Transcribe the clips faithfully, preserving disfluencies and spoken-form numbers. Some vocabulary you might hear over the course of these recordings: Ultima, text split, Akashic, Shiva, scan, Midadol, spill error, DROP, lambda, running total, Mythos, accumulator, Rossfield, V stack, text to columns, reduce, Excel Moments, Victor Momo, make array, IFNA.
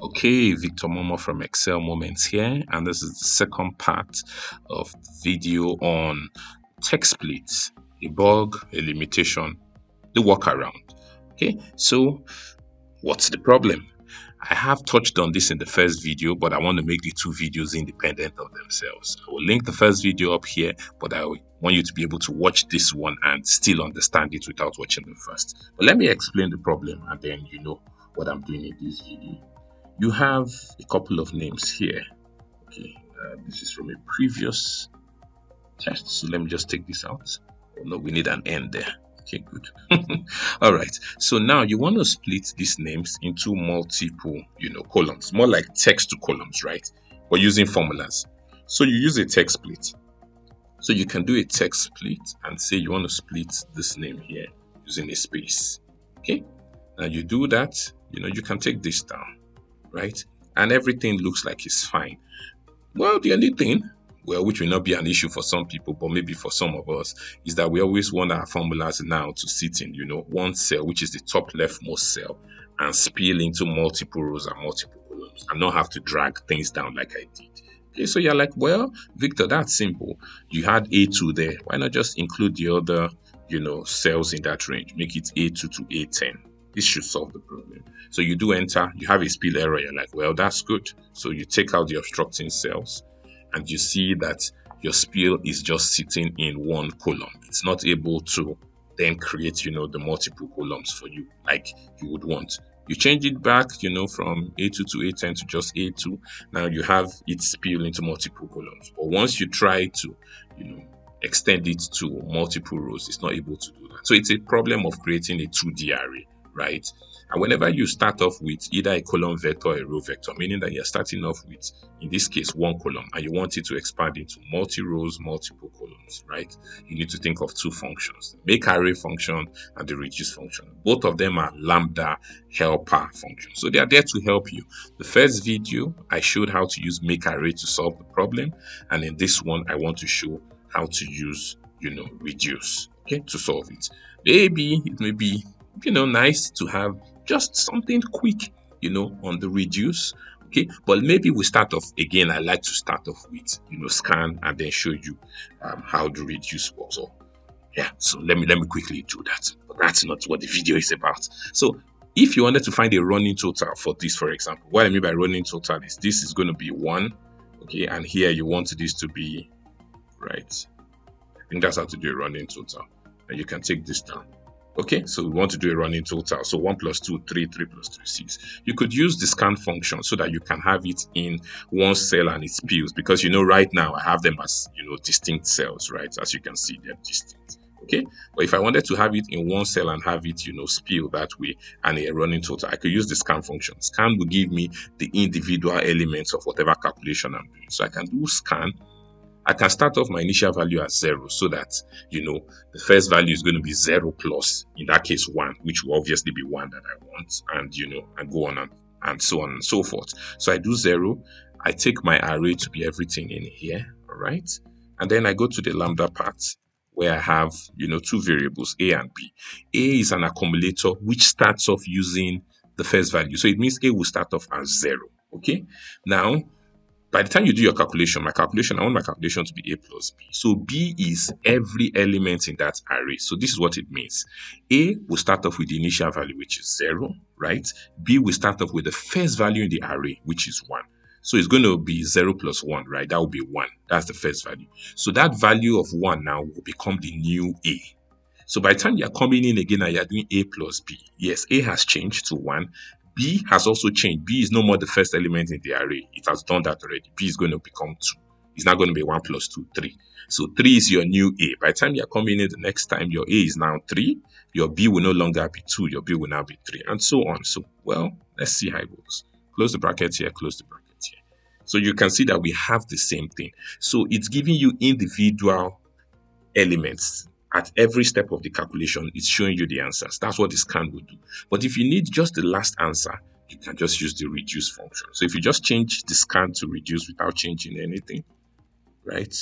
Okay, Victor Momo from Excel Moments here, and this is the second part of the video on text split, a bug, a limitation, the workaround. Okay, so what's the problem? I have touched on this in the first video, but I want to make the two videos independent of themselves. I will link the first video up here, but I want you to be able to watch this one and still understand it without watching the first. But let me explain the problem, and then you know what I'm doing in this video. You have a couple of names here. Okay, uh, this is from a previous test, so let me just take this out. Oh, no, we need an end there. Okay, good. All right, so now you want to split these names into multiple, you know, columns, more like text to columns, right? But using formulas. So you use a text split. So you can do a text split and say you want to split this name here using a space. Okay, now you do that, you know, you can take this down, right? And everything looks like it's fine. Well, the only thing, well, which will not be an issue for some people, but maybe for some of us, is that we always want our formulas now to sit in, you know, one cell, which is the top leftmost cell, and spill into multiple rows and multiple columns, and not have to drag things down like I did. Okay, so you're like, well, Victor, that's simple. You had A two there. Why not just include the other, you know, cells in that range? Make it A two to A ten. This should solve the problem. So you do enter, you have a spill error. You're like, well, that's good. So you take out the obstructing cells, and you see that your spill is just sitting in one column. It's not able to then create, you know, the multiple columns for you like you would want. You change it back, you know, from A two to A ten to just A two. Now you have it spill into multiple columns. But once you try to, you know, extend it to multiple rows, it's not able to do that. So it's a problem of creating a two D array, right? And whenever you start off with either a column vector or a row vector, meaning that you're starting off with, in this case, one column, and you want it to expand into multi-rows, multiple columns, right? You need to think of two functions, the make array function and the reduce function. Both of them are lambda helper functions. So they are there to help you. The first video, I showed how to use make array to solve the problem. And in this one, I want to show how to use, you know, reduce, okay, to solve it. Maybe it may be, you know, nice to have just something quick, you know, on the reduce. Okay, but maybe we start off again. I like to start off with, you know, scan and then show you um, how the reduce works. So yeah, so let me let me quickly do that. But that's not what the video is about. So if you wanted to find a running total for this, for example, what I mean by running total is this is going to be one, okay, and here you want this to be right. I think that's how to do a running total. And you can take this down. Okay, so we want to do a running total. So one plus two, three, three plus three, six. You could use the scan function so that you can have it in one cell and it spills, because, you know, right now I have them as, you know, distinct cells, right? As you can see, they're distinct. Okay, but if I wanted to have it in one cell and have it, you know, spill that way and a running total, I could use the scan function. Scan will give me the individual elements of whatever calculation I'm doing. So I can do scan. I can start off my initial value as zero so that, you know, the first value is going to be zero plus, in that case, one, which will obviously be one that I want, and, you know, and go on and, and so on and so forth. So I do zero. I take my array to be everything in here, all right? And then I go to the lambda part where I have, you know, two variables, A and B. A is an accumulator which starts off using the first value. So it means A will start off as zero, okay? Now, by the time you do your calculation, my calculation, I want my calculation to be A plus B. So B is every element in that array. So this is what it means. A will start off with the initial value, which is zero, right? B will start off with the first value in the array, which is one. So it's going to be zero plus one, right? That will be one. That's the first value. So that value of one now will become the new A. So by the time you're coming in again and you're doing A plus B, yes, A has changed to one. B has also changed. B is no more the first element in the array. It has done that already. B is going to become two. It's not going to be one plus two, three. So three is your new A. By the time you're coming in the next time, your A is now three. Your B will no longer be two. Your B will now be three, and so on. So, well, let's see how it works. Close the bracket here, close the bracket here. So you can see that we have the same thing. So it's giving you individual elements. At every step of the calculation, it's showing you the answers. That's what the scan will do. But if you need just the last answer, you can just use the reduce function. So if you just change the scan to reduce without changing anything, right?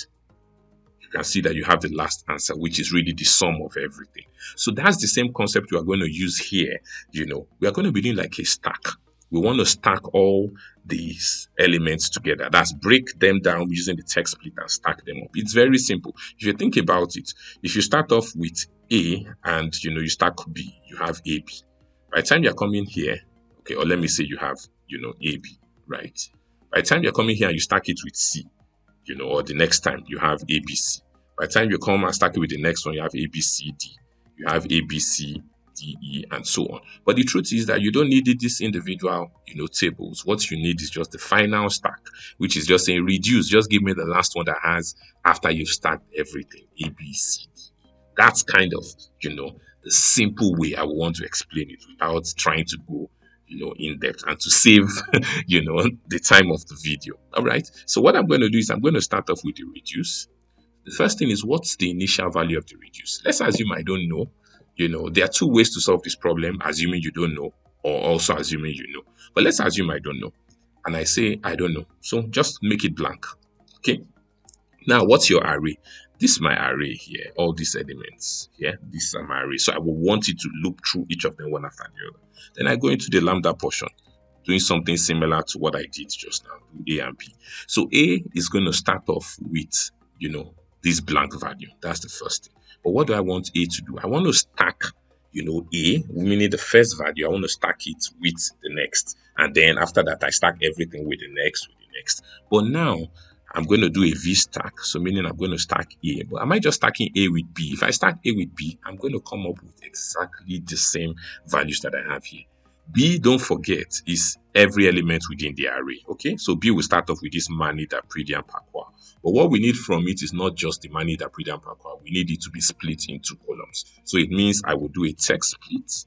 You can see that you have the last answer, which is really the sum of everything. So that's the same concept we are going to use here. You know, we are going to be doing like a stack. we want to stack all these elements together. That's break them down using the text split and stack them up. It's very simple. If you think about it, if you start off with A and you know you stack B, you have A B. By the time you're coming here, okay, or let me say you have, you know, A B, right? By the time you're coming here and you stack it with C, you know, or the next time you have A B C. By the time you come and stack it with the next one, you have A B C D, you have A B C D E, and so on. But the truth is that you don't need these individual, you know, tables. What you need is just the final stack, which is just saying reduce. Just give me the last one that has, after you've stacked everything, A B C D. That's kind of, you know, the simple way I want to explain it without trying to go, you know, in depth, and to save, you know, the time of the video. All right. So what I'm going to do is I'm going to start off with the reduce. The first thing is, what's the initial value of the reduce? Let's assume I don't know. You know, there are two ways to solve this problem, assuming you don't know, or also assuming you know. But let's assume I don't know. And I say, I don't know. So just make it blank. Okay. Now, what's your array? This is my array here, all these elements here, this is my array. So I will want it to loop through each of them one after the other. Then I go into the lambda portion, doing something similar to what I did just now, do A and B. So A is going to start off with, you know, this blank value. That's the first thing. But what do I want A to do? I want to stack, you know, A, meaning the first value. I want to stack it with the next. And then after that, I stack everything with the next, with the next. But now I'm going to do a V stack. So meaning I'm going to stack A. But am I just stacking A with B? If I stack A with B, I'm going to come up with exactly the same values that I have here. B, don't forget, is every element within the array. Okay, so B will start off with this mani, Dapridi, and Pakwa. But what we need from it is not just the mani, Dapridi, and Pakwa. We need it to be split into columns. So it means I will do a text split,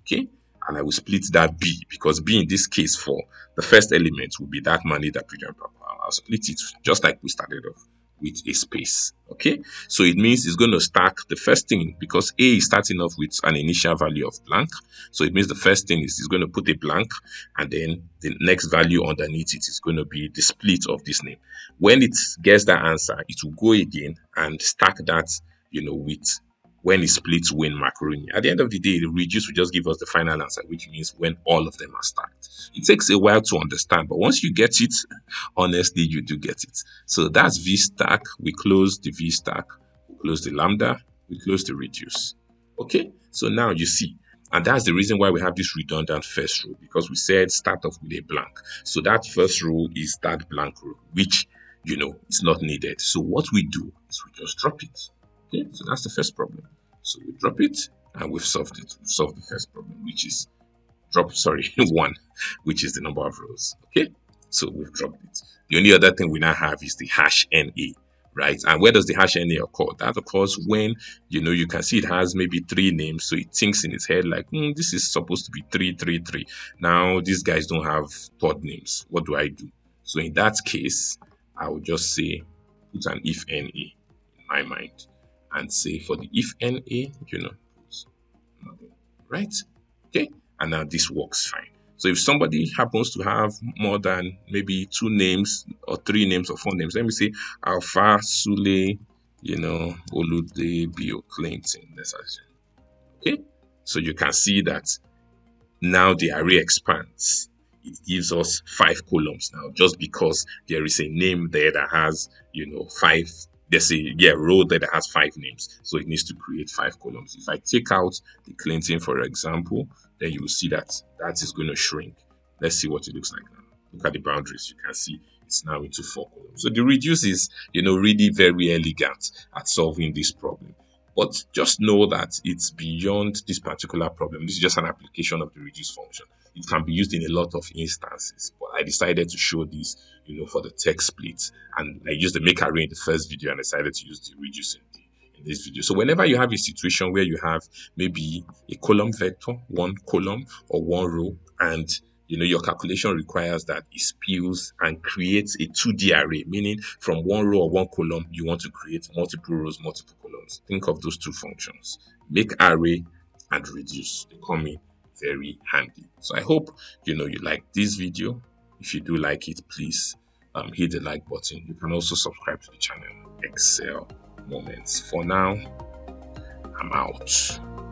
okay, and I will split that B, because B in this case for the first element will be that mani, Dapridi, and Pakwa. I'll split it just like we started off, with a space. Okay, so it means it's going to stack the first thing, because A is starting off with an initial value of blank. So it means the first thing is it's going to put a blank, and then the next value underneath it is going to be the split of this name. When it gets that answer, it will go again and stack that, you know, with when it splits when macaroni. At the end of the day, the reduce will just give us the final answer, which means when all of them are stacked. It takes a while to understand, but once you get it, honestly, you do get it. So that's V stack. We close the V stack, we close the lambda, we close the reduce. Okay, so now you see, and that's the reason why we have this redundant first row, because we said start off with a blank. So that first row is that blank row, which, you know, it's not needed. So what we do is we just drop it. Okay, so that's the first problem. So we drop it, and we've solved it. We've solved the first problem, which is drop, sorry, one, which is the number of rows. Okay, so we've dropped it. The only other thing we now have is the hash N A, right? And where does the hash N A occur? That occurs when, you know, you can see it has maybe three names. So it thinks in its head like, mm, this is supposed to be three, three, three. Now, these guys don't have third names. What do I do? So in that case, I will just say, put an if N A in my mind. And say for the if N A, you know, right? Okay, and now this works fine. So if somebody happens to have more than maybe two names or three names or four names, let me say Alpha, Sule, you know, Oludebio, Clinton, let's assume. Okay, so you can see that now the array expands. It gives us five columns now, just because there is a name there that has, you know, five. There's a yeah, row that has five names, so it needs to create five columns. If I take out the Clinton, for example, then you will see that that is going to shrink. Let's see what it looks like now. Look at the boundaries. You can see it's now into four columns. So the reduce is, you know, really very elegant at solving this problem. But just know that it's beyond this particular problem. This is just an application of the reduce function. It can be used in a lot of instances, but I decided to show this, you know, for the text split. And I used the make array in the first video, and I decided to use the reduce in, the, in this video. So whenever you have a situation where you have maybe a column vector, one column or one row, and you know, your calculation requires that it spills and creates a two D array, meaning from one row or one column, you want to create multiple rows, multiple columns. Think of those two functions, make array and reduce. They come in very handy. So I hope, you know, you like this video. If you do like it, please um, hit the like button. You can also subscribe to the channel, Excel Moments. For now, I'm out.